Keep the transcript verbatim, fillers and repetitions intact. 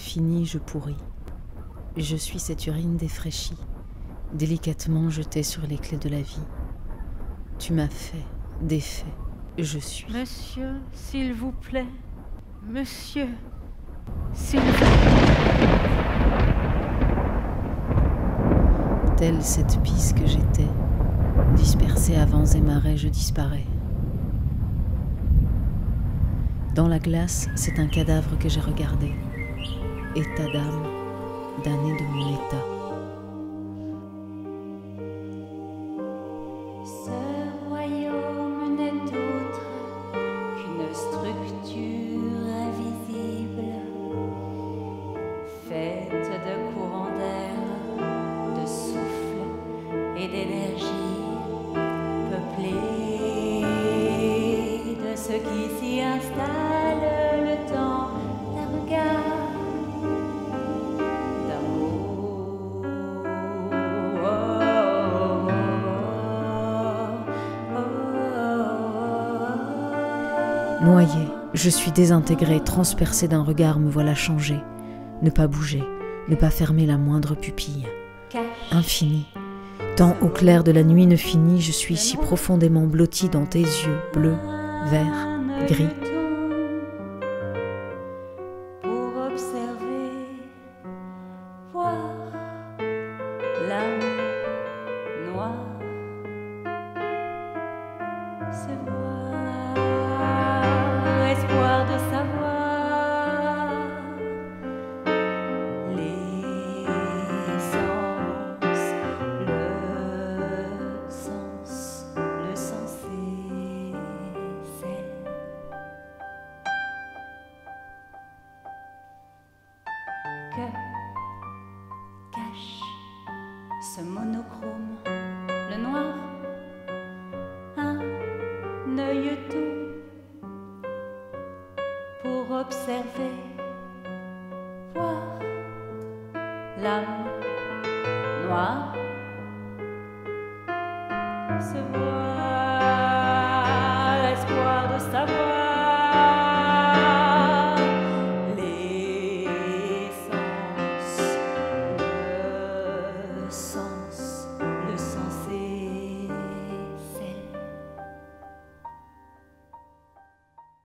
Fini, je pourris. Je suis cette urine défraîchie, délicatement jetée sur les clés de la vie. Tu m'as fait, défait, je suis. Monsieur, s'il vous plaît. Monsieur, s'il vous plaît. Telle cette pisse que j'étais, dispersée à vents et marées, je disparais. Dans la glace, c'est un cadavre que j'ai regardé. État d'âme, damné de mon état. Ce royaume n'est autre qu'une structure invisible, faite de courants d'air, de souffle et d'énergie, peuplée de ce qui s'y installe le temps d'un regard. Noyé, je suis désintégré, transpercé d'un regard, me voilà changé. Ne pas bouger, ne pas fermer la moindre pupille. Infini. Tant au clair de la nuit ne finit, je suis si profondément blotti dans tes yeux, bleus, verts, gris. Pour observer, voir l'âme noire se voir. Que cache ce monochrome, le noir, un œilleton pour observer, voir l'âme noire se voir.